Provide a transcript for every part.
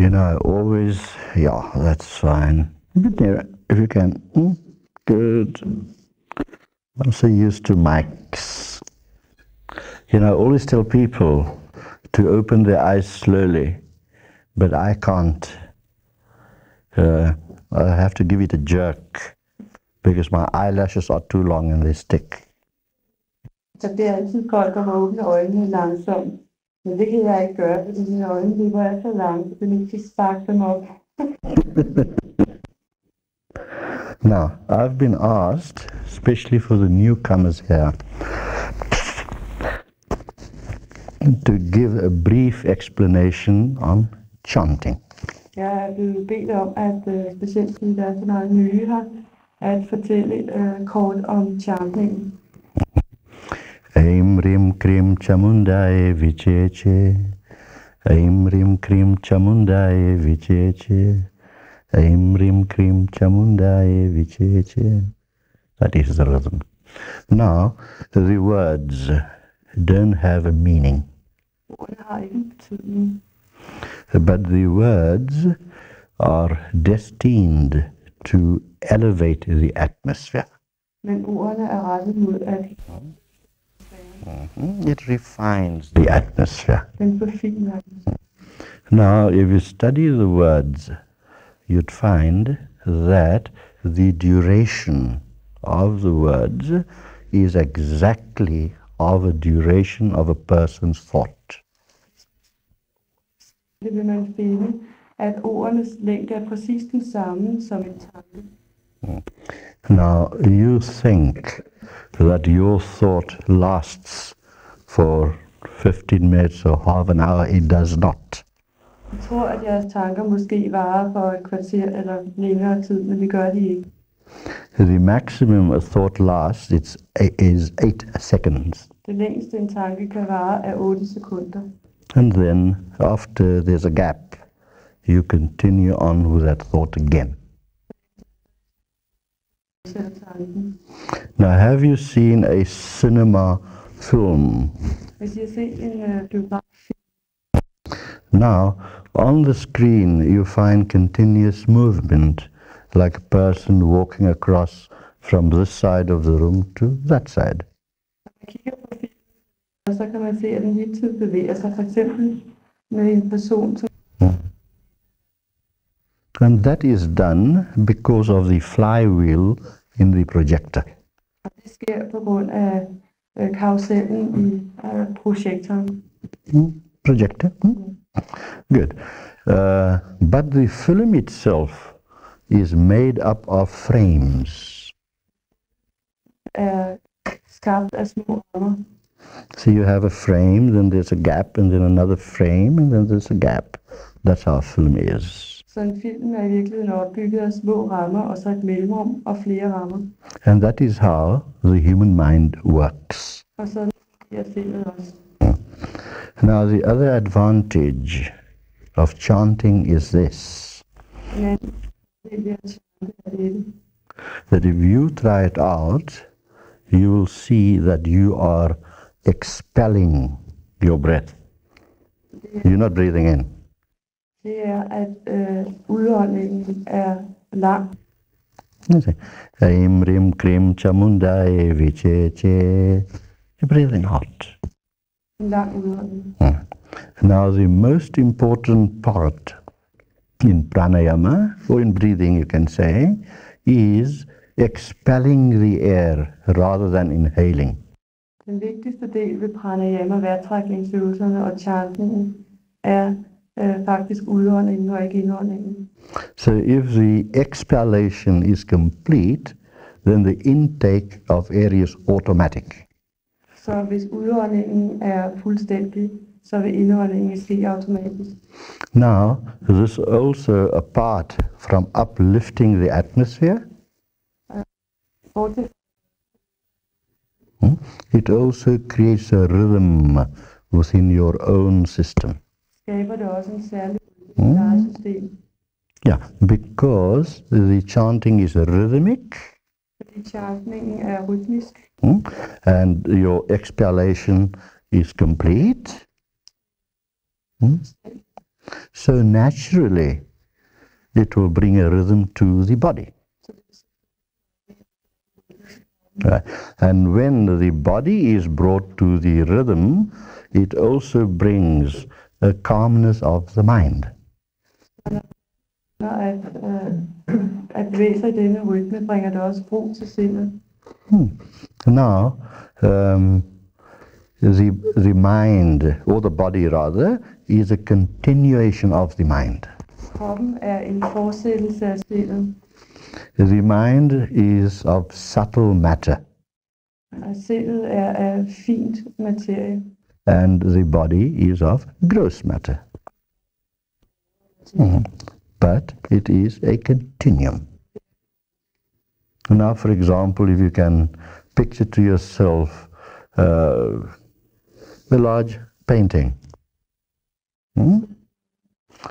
You know, always, yeah, that's fine. Get nearer if you can. Good. I'm so used to mics. You know, I always tell people to open their eyes slowly, but I can't. I have to give it a jerk because my eyelashes are too long and they stick. Så det er altid godt at åbne øjnene langsomt, men det kan jeg ikke gøre, fordi mine øjne er så lange, så man kan sparke dem op. Now, I've been asked, especially for the newcomers here, to give a brief explanation on chanting. Jeg er blevet bedt om, at specielt fordi der er så meget nye her, at fortælle kort om chantingen. Aimrim cream chamundae vicece. Aimrim cream chamundae vicece. Aimrim cream chamundae vicece. That is the rhythm. Now, the words don't have a meaning. But the words are destined to elevate the atmosphere. It refines the atmosphere. Now, if you study the words, you'd find that the duration of the words is exactly of a duration of a person's thought. Det vil man finde, at ordenes længde er præcis den samme som en tanke. Now, you think that your thought lasts for 15 minutes or half an hour, it does not. Jeg tror, at jeres tanker måske varer for et kvarter eller længere tid, men det gør de ikke. The maximum a thought lasts is 8 seconds. Det længste en tanke kan vare er 8 sekunder. And then, after there's a gap, you continue on with that thought again. Now, have you seen a cinema film? Now, on the screen you find continuous movement, like a person walking across from this side of the room to that side. And that is done because of the flywheel in the projector. Projector? Good. But the film itself is made up of frames. So you have a frame, then there's a gap, and then another frame, and then there's a gap. That's how a film is. And that is how the human mind works. Now, the other advantage of chanting is this, that if you try it out, you will see that you are expelling your breath. You're not breathing in. Aimrim cream chamundae vicece. You're breathing out. Now, the most important part in pranayama, or in breathing you can say, is expelling the air rather than inhaling. Den vigtigste del ved pranayama, vejrtrækningsøvelserne og chantningen, er faktisk udåndingen og ikke indåndingen. So if the expellation is complete, then the intake of air is automatic. Så hvis udåndingen er fuldstændig, så vil indåndingen ske automatisk. Now, this also apart from uplifting the atmosphere, it also creates a rhythm within your own system. Yeah, because the chanting is rhythmic, and your expellation is complete. So naturally, it will bring a rhythm to the body. Right. And when the body is brought to the rhythm, it also brings a calmness of the mind. Now, the mind, or the body rather, is a continuation of the mind. The mind is of subtle matter. And the body is of gross matter. But it is a continuum. Now, for example, if you can picture to yourself a large painting. And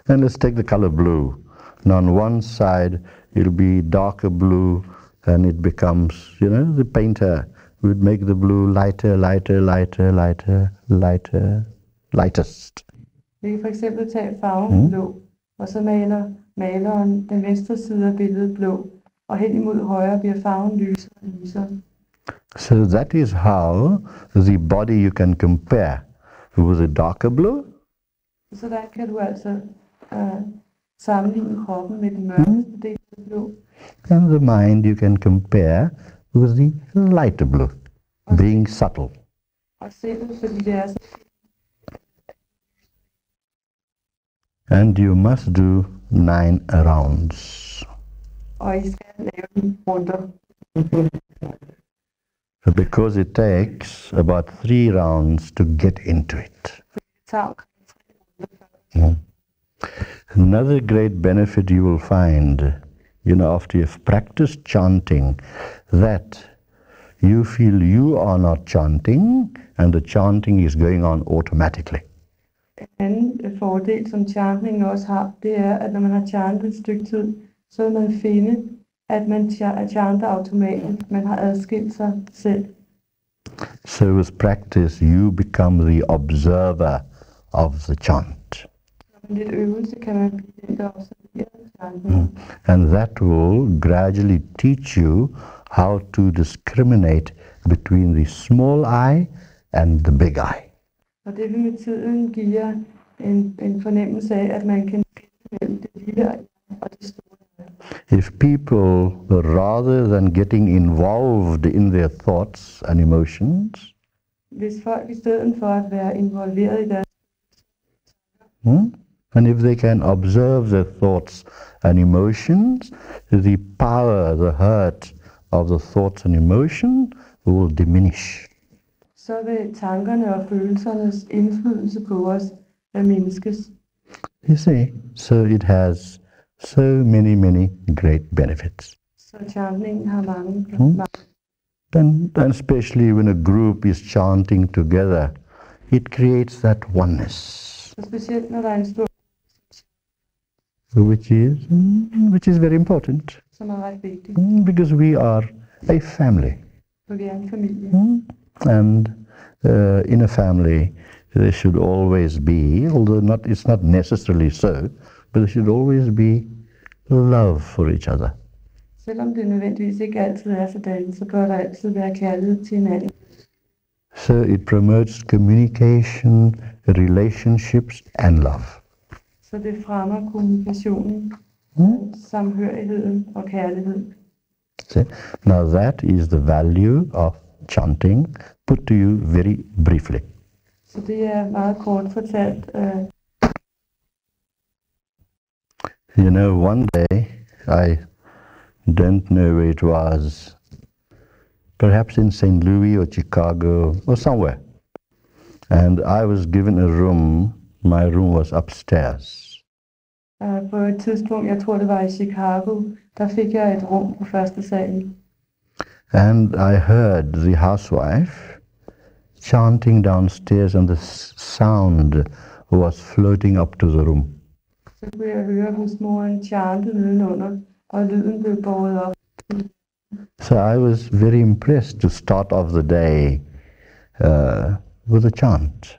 let's take the color blue. And on one side, it'll be darker blue, and it becomes, you know, the painter would make the blue lighter, lighter, lighter, lighter, lighter, lightest. Vi kan for eksempel tage farven blå, og så maler maleren den venstre side af billedet blå, og hen imod højre bliver farven lysere og lysere. So that is how the body you can compare with a darker blue. Så der kan du altså sammenligne kroppen med den mørkeste del af blå. And the mind you can compare with the lighter blue, being subtle. And you must do 9 rounds. Because it takes about 3 rounds to get into it. Another great benefit you will find, you know, after you've practiced chanting, that you feel you are not chanting, and the chanting is going on automatically. En fordel, som chantning også har, det er, at når man har chantet et stykke tid, så vil man finde, at man chanter automatisk. Man har adskilt sig selv. So with practice, you become the observer of the chant. And that will gradually teach you how to discriminate between the small I and the big I. Og det vil med tiden give jer en fornemmelse af, at man kan mellem det lille og det store. If people, rather than getting involved in their thoughts and emotions, hvis folk i stedet for at være involveret i deres and if they can observe their thoughts and emotions, the power, the hurt of the thoughts and emotion will diminish. Så vil tankerne og følelsernes indflydelse på os mindskes. You see, so it has so many, many great benefits. Så chantningen har mange. And especially when a group is chanting together, it creates that oneness. Specielt når der er en stor which is very important. Som er ret vigtigt. Because we are a family. Vi er en familie. And in a family, there should always be, although not, it's not necessarily so, but there should always be love for each other. Selvom det nødvendigvis ikke altid er sådan, så bør der altid være kærlighed til hinanden. So it promotes communication, relationships, and love. Så det fremmer kommunikationen, samhørigheden og kærligheden. Now that is the value of chanting, put to you very briefly. Så det er meget kort fortalt. You know, one day, I don't know where it was, perhaps in St. Louis or Chicago or somewhere, and I was given a room. My room was upstairs. På et tidspunkt, jeg tror det var i Chicago, der fik jeg et rum på første salen. And I heard the housewife chanting downstairs, and the sound was floating up to the room. Så kunne jeg høre husmoren chante nedenunder, og lyden blev båret op. So I was very impressed to start off the day with a chant.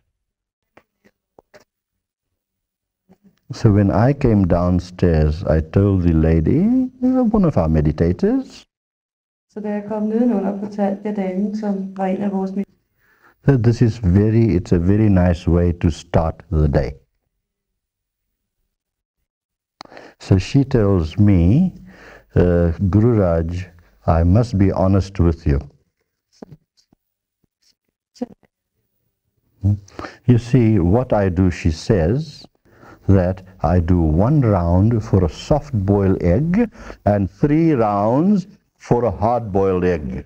So when I came downstairs, I told the lady, one of our meditators, so da jeg kom nedenunder, fortalte jeg damen, som var en af vores meditator, this is it's a very nice way to start the day. So she tells me, Gururaj, I must be honest with you. You see, what I do, she says, that I do 1 round for a soft-boiled egg and 3 rounds for a hard-boiled egg.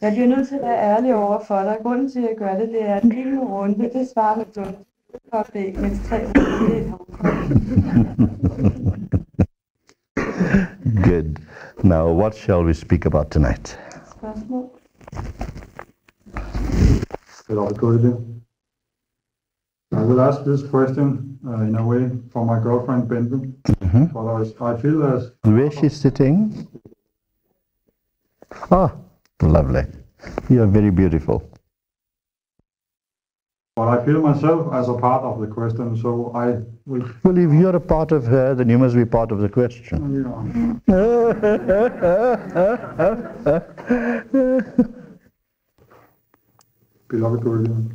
Jeg bliver nødt til at være ærlig over for dig. Grunden til, at jeg gør det, det er, at en runde, det svarer med dunkelkogt æg, mens 3 runde er et hårdkogt. Good. Now, what shall we speak about tonight? Spørgsmål? Should I go there? I will ask this question in a way for my girlfriend Benton. Mm-hmm. I feel as where she's sitting. Ah, lovely. You are very beautiful. But I feel myself as a part of the question, so I will. Well, if you are a part of her, then you must be part of the question. Yeah. Beloved Guru,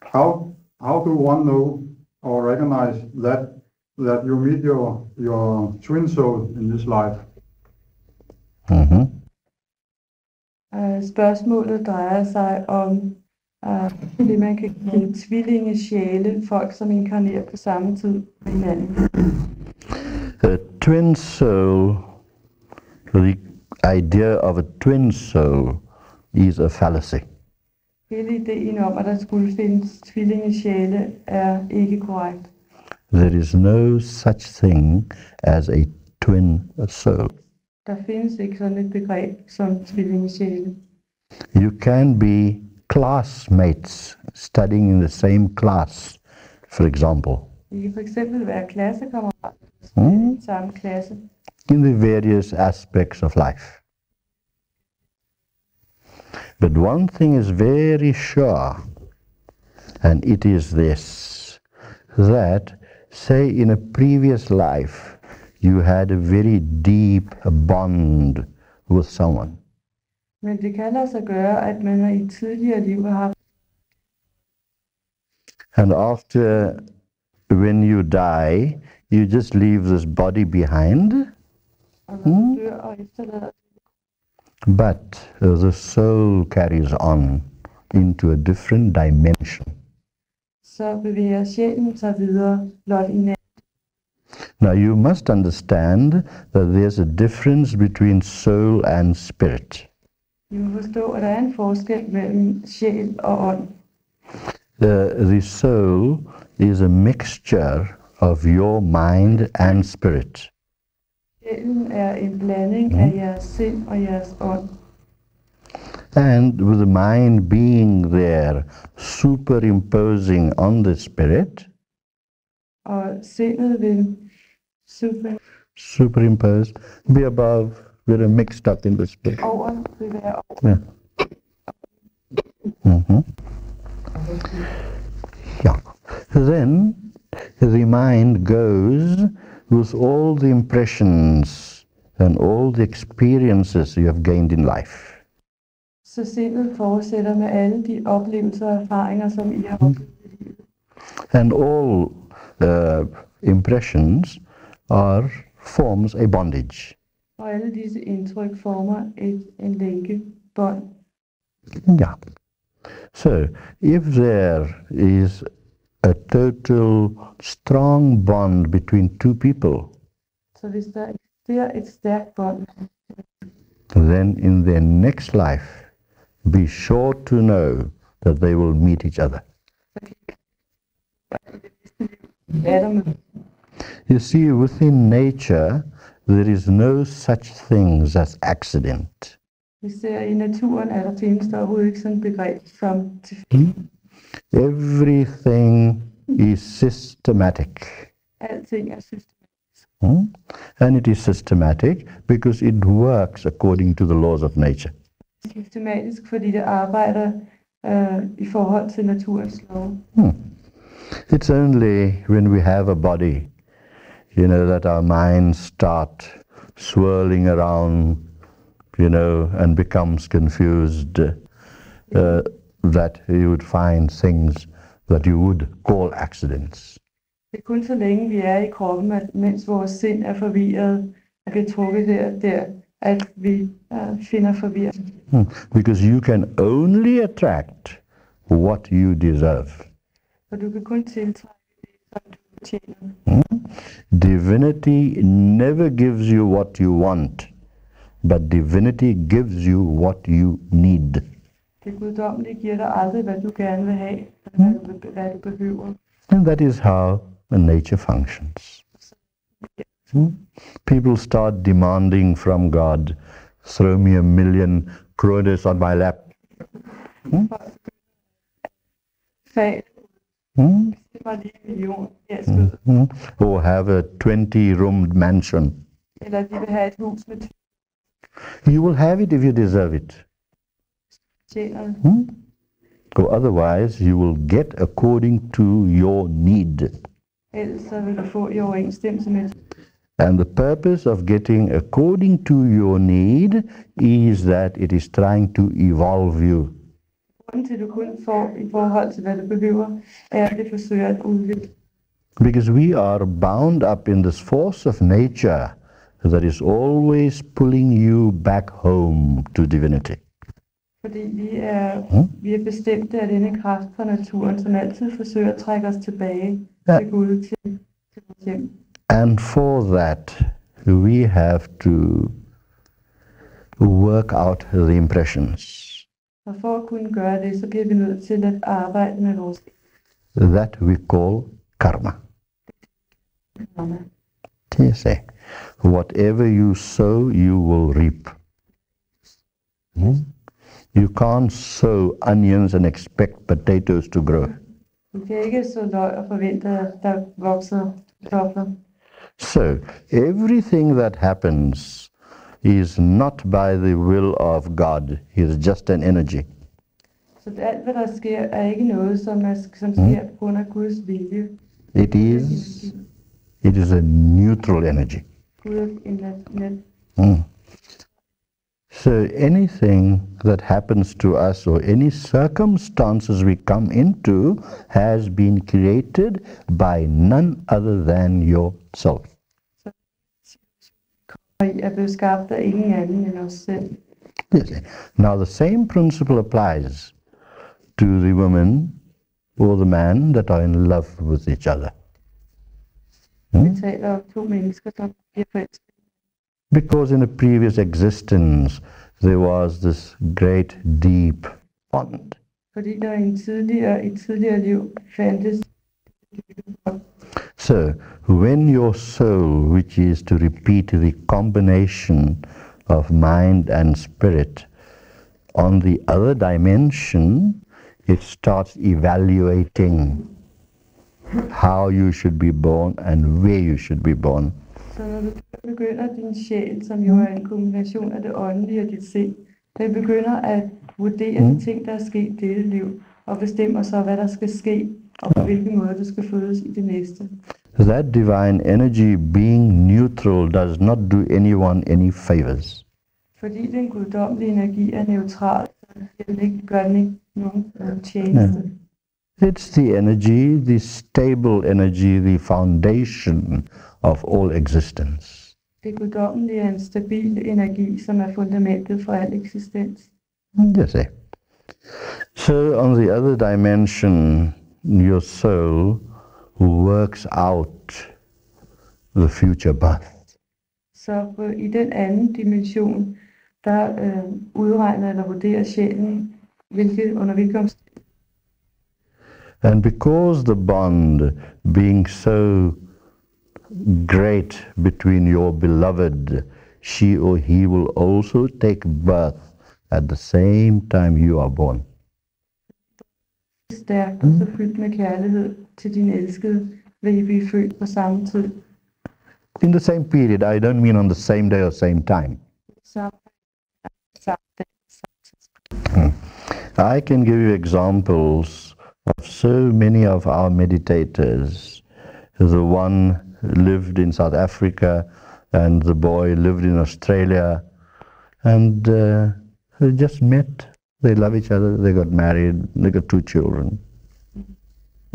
how do one know or recognize that you meet your twin soul in this life? Mm-hmm. Spørgsmålet drejer sig om det man kan kalde tvillingesjæle, folk som inkarnerer på samme tid med hinanden. The twin soul, the idea of a twin soul is a fallacy. Hele ideen om, at der skulle findes tvillingesjæle, er ikke korrekt. There is no such thing as a twin soul. Der findes ikke sådan et begreb som tvillingesjæle. You can be classmates studying in the same class, for example. I kan for eksempel være klassekammerater i samme klasse. In the various aspects of life. But one thing is very sure, and it is this, that say in a previous life you had a very deep bond with someone. Men det kan altså gøre, at man i tidligere liv har haft. And after, when you die, you just leave this body behind. But the soul carries on into a different dimension. Så bevæger sjælen sig videre, blot i natten. Now you must understand that there's a difference between soul and spirit. Du må forstå, at der er en forskel mellem sjæl og ånd. The soul is a mixture of your mind and spirit. Sjælen er en blanding af jeres sind og jeres ånd. And with the mind being there, superimposing on the spirit. Og sindet vil superimpose, be above, we're mixed up in the spirit. Over vil være over. Yeah. Mm-hmm. Yeah. Then the mind goes with all the impressions and all the experiences you have gained in life. Så sindet fortsætter med alle de oplevelser og erfaringer, som I har oplevet i livet. And all impressions are forms a bondage. Og alle disse indtryk former en lænke, bånd. Yeah. So if there is a total strong bond between two people, so hvis der eksisterer et stærkt bånd, then in their next life, be sure to know that they will meet each other. You see, within nature, there is no such things as accident. Vi ser i naturen, at der findes der overhovedet ikke sådan et begreb som tilfælde. Everything is systematic. Everything is systematic. And it is systematic because it works according to the laws of nature. Systematisk fordi det arbejder i forhold til naturens lov. It's only when we have a body, you know, that our minds start swirling around, you know, and becomes confused, that you would find things that you would call accidents. Det kun så længe vi i kroppen, at mens vores sind forvirret og kan trække her og der, at vi finder forvirring. Because you can only attract what you deserve. Og du kan kun tiltrække det, som du fortjener. Divinity never gives you what you want, but divinity gives you what you need. Det guddommelige giver dig aldrig, hvad du gerne vil have, hvad du behøver. And that is how nature functions. People start demanding from God, throw me $1,000,000 on my lap. Or have a 20-roomed mansion. You will have it if you deserve it. Or otherwise, you will get according to your need. And the purpose of getting according to your need is that it is trying to evolve you. Because we are bound up in this force of nature that is always pulling you back home to divinity. Vi er bestemte af denne kraft fra naturen, som altid forsøger at trække os tilbage til Gud, til vores hjem. And for that, we have to work out the impressions. Og for at kunne gøre det, så bliver vi nødt til at arbejde med vores. That we call karma. Det siger, whatever you sow, you will reap. You can't sow onions and expect potatoes to grow. So, everything that happens is not by the will of God. He is just an energy. It is a neutral energy. So anything that happens to us or any circumstances we come into has been created by none other than yourself. Now the same principle applies to the woman or the man that are in love with each other. Because in a previous existence there was this great deep bond. So, when your soul, which is to repeat the combination of mind and spirit, on the other dimension, it starts evaluating how you should be born and where you should be born. Så når du begynder din sjæl, som jo er en kombination af det åndelige og dit sind, den begynder at vurdere de ting, der er sket i dette liv, og bestemmer så, hvad der skal ske, og på hvilken måde du skal fødes i det næste. That divine energy being neutral does not do anyone any favors. Fordi den guddommelige energi er neutral, så den ikke gør nogen tjeneste. It's the energy, the stable energy, the foundation of all existence. Det guddommelige er en stabil energi, som er fundamentet for al eksistens. So on the other dimension, your soul works out the future birth. Så i den anden dimension, der udregner eller vurderer sjælen, under hvilke omstændigheder. And because the bond being so great between your beloved, she or he will also take birth at the same time you are born. Stærkt og så fyldt med kærlighed til din elskede, vil I blive født på samme tid. In the same period, I don't mean on the same day or same time. I can give you examples of so many of our meditators. The one lived in South Africa, and the boy lived in Australia, and they just met. They love each other, they got married, they got 2 children.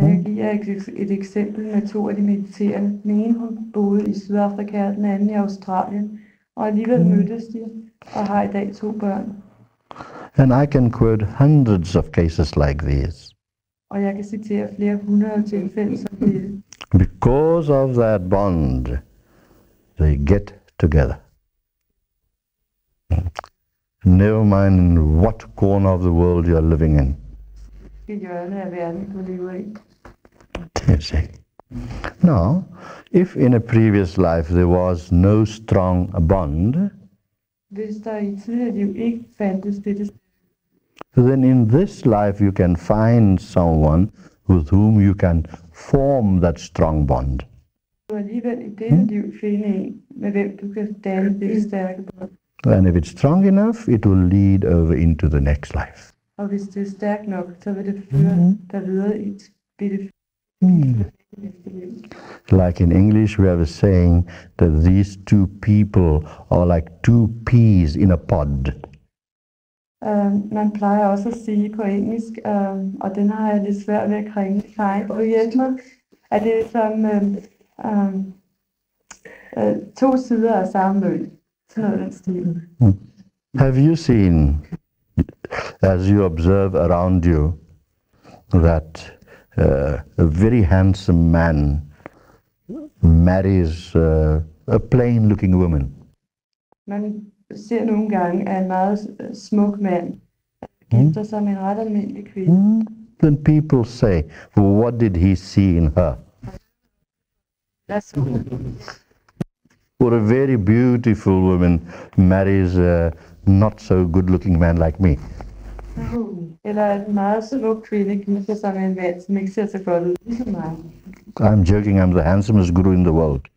Jeg giver et eksempel med 2 af de mediterende. Den ene, hun boede i Sydafrika, den anden i Australien, og alligevel mødtes de og har i dag 2 børn. And I can quote hundreds of cases like these. Og jeg kan citere flere 100 tilfælde som disse. Because of that bond, they get together. Never mind in what corner of the world you are living in. Now, if in a previous life there was no strong bond, then in this life you can find someone with whom you can form that strong bond. And if it's strong enough, it will lead over into the next life. Like in English, we have a saying that these 2 people are like 2 peas in a pod. Man plejer også at sige på engelsk, og den har jeg lidt svært ved at kringle. Og hjælp mig, at det er som 2 sider af samme møl. Have you seen, as you observe around you, that a very handsome man marries a plain-looking woman? Man ser nogle gange, at en meget smuk mand gifter sig med en ret almindelig kvinde. Then people say, what did he see in her? That's or a very beautiful woman marries a not so good-looking man like me. I'm joking, I'm the handsomest guru in the world.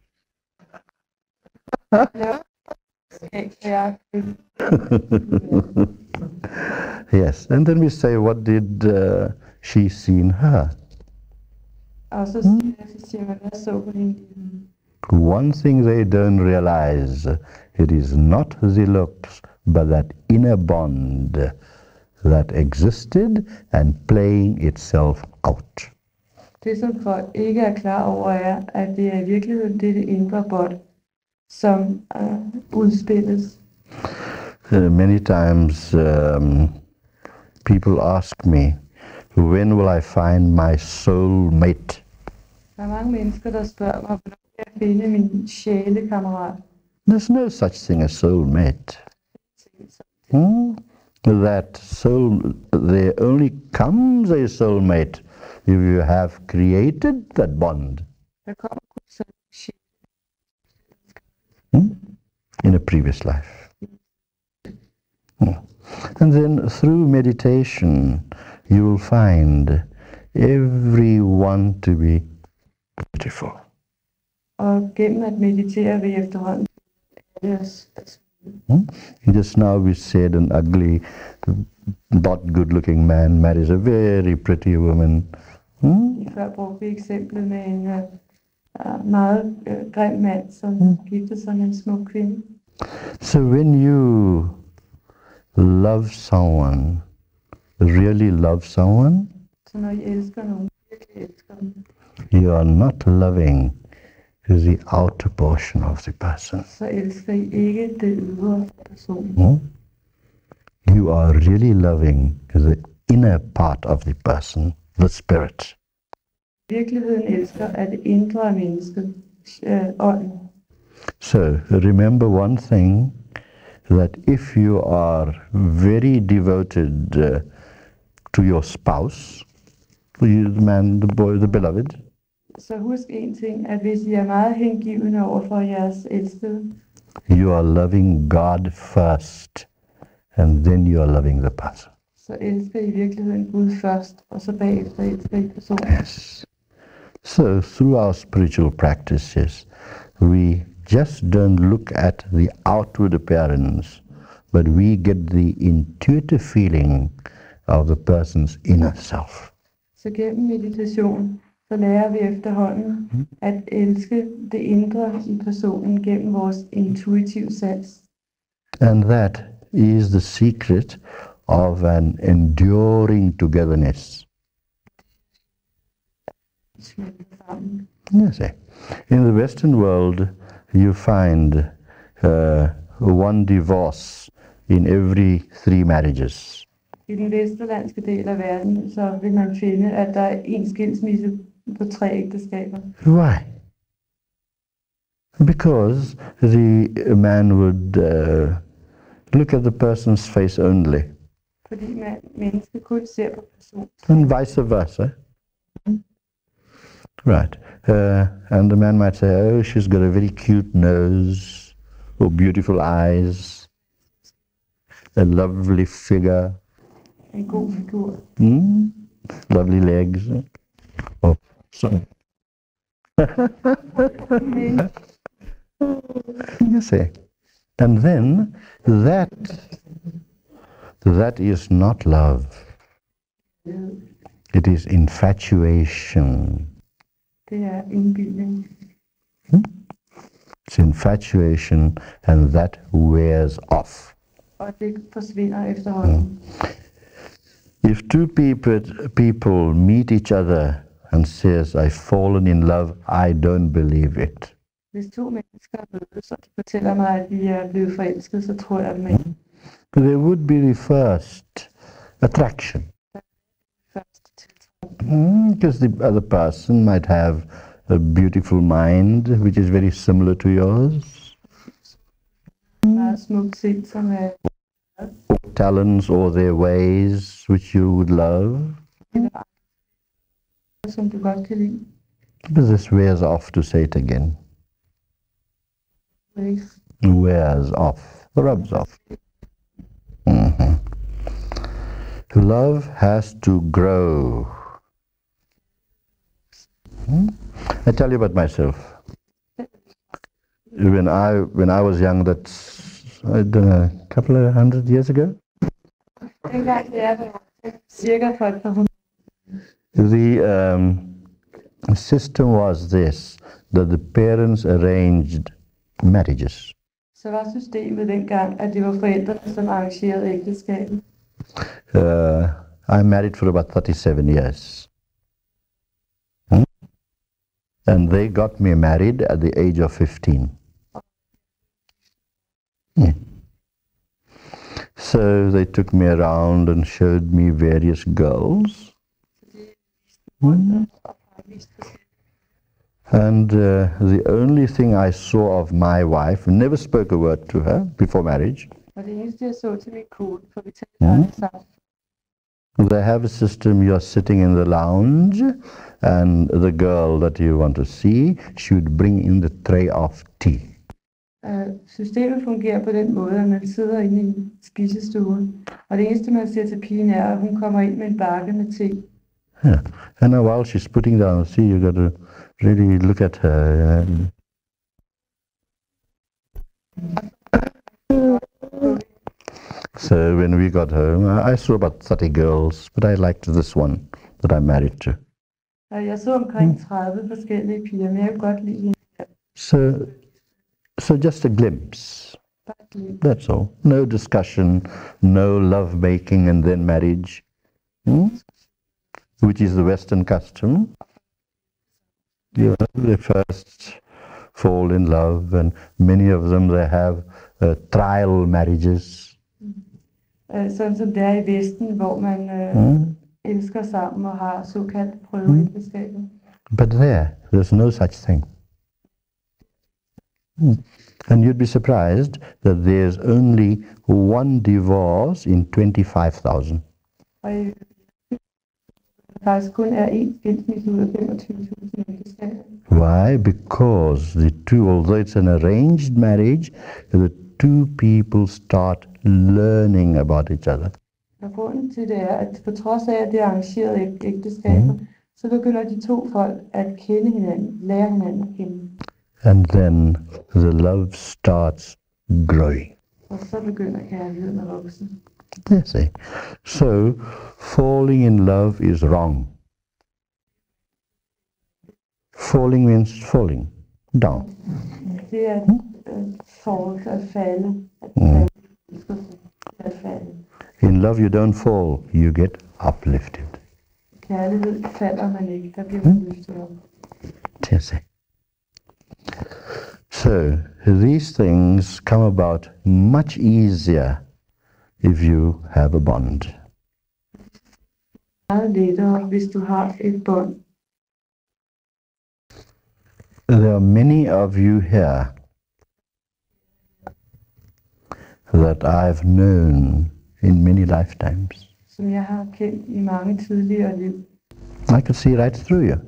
Yes, and then we say, what did she see in her? One thing they don't realize, it is not the looks, but that inner bond that existed and playing itself out. Det som folk ikke klar over at det i virkeligheden det indre bånd, som udspilles. Many times people ask me, when will I find my soul mate? Der mange mennesker der spørger mig, there's no such thing as soulmate. That soul, there only comes a soulmate if you have created that bond. In a previous life. And then through meditation, you will find everyone to be beautiful. Og gennem at meditere vi efterhånden. Just now we said an ugly, not good-looking man marries a very pretty woman. Før brugte vi eksemplet med en meget grim mand, som gifter sig med en smuk kvinde. So when you love someone, really love someone, så når I elsker nogen, virkelig elsker dem, you are not loving to the outer portion of the person. You are really loving the inner part of the person, the spirit. So remember one thing, that if you are very devoted to your spouse, the man, the boy, the beloved, så husk en ting, at hvis I meget hengivne overfor jeres elskede, you are loving God first, and then you are loving the person. Så elsker I virkeligheden Gud først, og så bagefter elsker I personen. Yes. So through our spiritual practices, we just don't look at the outward appearance, but we get the intuitive feeling of the person's inner self. Så gennem meditation, så lærer vi efterhånden at elske det indre i personen gennem vores intuitive sans. And that is the secret of an enduring togetherness. Yes, in the Western world, you find one divorce in every 3 marriages. I den vestlandske del af verden, så vil man finde, at der er en skilsmisse på 3 ægteskaber. Why? Because the man would look at the person's face only. Fordi mennesket kun ser på personen. And vice versa. Right. And the man might say, oh, she's got a very cute nose, or beautiful eyes, a lovely figure, en god figur. Lovely legs. Oh, sorry. You see. And then that is not love. It is infatuation. It's infatuation, and that wears off. If 2 people meet each other and says, I've fallen in love, I don't believe it. There would be the first attraction. Because the other person might have a beautiful mind, which is very similar to yours. Or talents or their ways, which you would love. But this wears off, to say it again. Wears off, rubs off. Love has to grow. I tell you about myself. When I was young, that's, I don't know, a couple of 100 years ago. The system was this, that the parents arranged marriages. Så var systemet dengang, at det var forældrene, som arrangerede ægteskabet. I married for about 37 years. And they got me married at the age of 15. So they took me around and showed me various girls. And the only thing I saw of my wife, never spoke a word to her before marriage. They have a system, you're sitting in the lounge, and the girl that you want to see should bring in the tray of tea. Systemet fungerer på den måde, at man sidder inde i en spisestue, og det eneste man ser til pigen at hun kommer ind med en bakke med te. Yeah. And while she's putting down the tea, you got to really look at her. So when we got home, I saw about 30 girls, but I liked this one that I married to. So just a glimpse. That's all. No discussion, no love making and then marriage, which is the Western custom. You know, they first fall in love, and many of them they have trial marriages. Sådan som det er i Vesten, hvor man elsker sammen og har såkaldt prøveægteskab. But there's no such thing. And you'd be surprised that there's only one divorce in 25,000. Og i faktisk kun er 1 skilsmisse ud af 25,000 ægteskaber. Why? Because the 2, although it's an arranged marriage, the 2 people start learning about each other. Grunden til det er, at på trods af, at det er arrangeret ægteskaber, så begynder de 2 folk at kende hinanden, lære hinanden at kende. And then the love starts growing. Og så begynder kærligheden at vokse. Yes, so falling in love is wrong. Falling means falling down. Det er fall, at falde. In love you don't fall, you get uplifted. Kærlighed falder man ikke, der bliver man løftet op. So these things come about much easier if you have a bond. There are many of you here that I've known in many lifetimes. I could see right through you.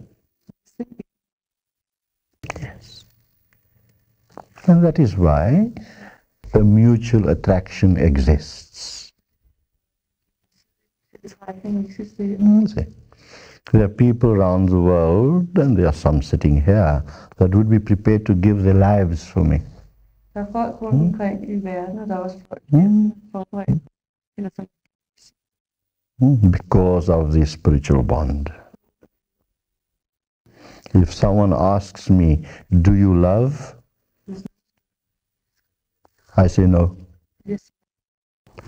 Yes. And that is why the mutual attraction exists. There are people around the world, and there are some sitting here, that would be prepared to give their lives for me. Because of the spiritual bond. If someone asks me, do you love? I say no. Yes.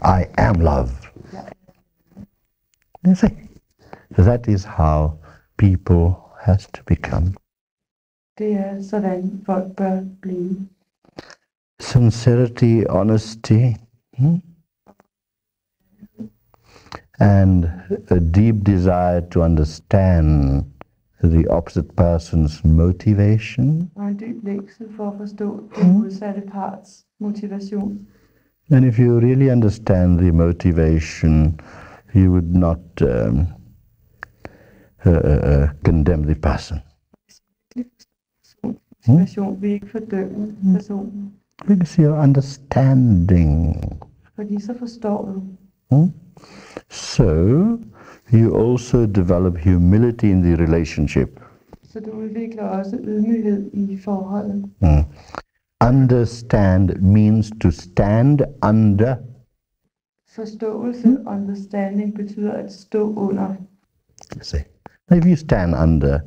I am love. You see, that is how people has to become. Sincerity, honesty, and a deep desire to understand the opposite person's motivation. And if you really understand the motivation, you would not condemn the person. Because you're understanding. So, you also develop humility in the relationship. Understand means to stand under. Understanding betyder at stå under. If you stand under,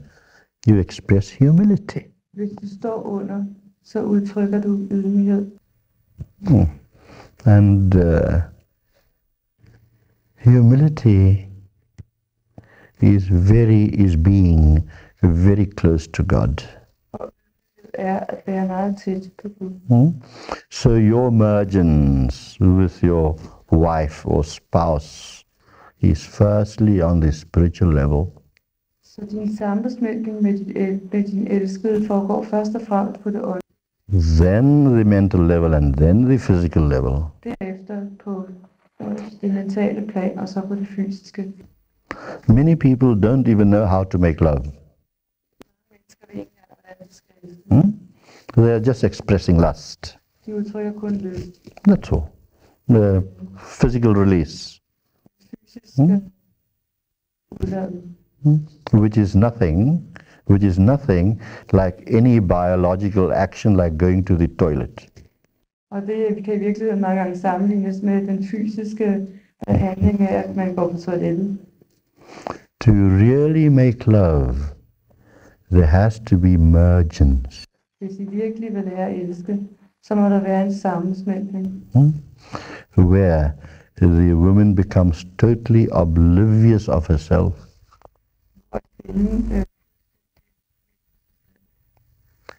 you express humility. Hvis du står under, så udtrykker du ydmyghed. And humility is being very close to God. So your mergence with your wife or spouse is firstly on the spiritual level. Then the mental level and then the physical level. Many people don't even know how to make love. They are just expressing lust. That's all. Physical release. Which is nothing like any biological action like going to the toilet. Og det kan virkelig mange gange sammenlignes med den fysiske handling af, at man går på toilettet. To really make love, there has to be mergence. Hvis I virkelig vil lære at elske, så må der være en sammensmeltning. Where the woman becomes totally oblivious of herself.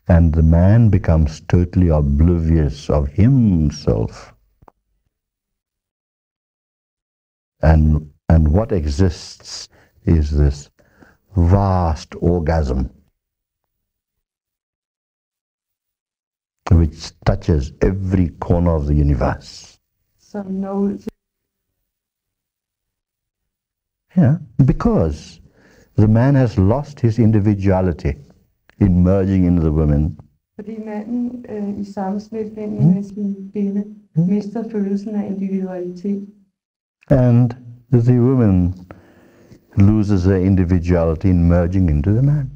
And the man becomes totally oblivious of himself and what exists is this vast orgasm which touches every corner of the universe. Because the man has lost his individuality in merging into the woman. And the woman loses her individuality in merging into the man.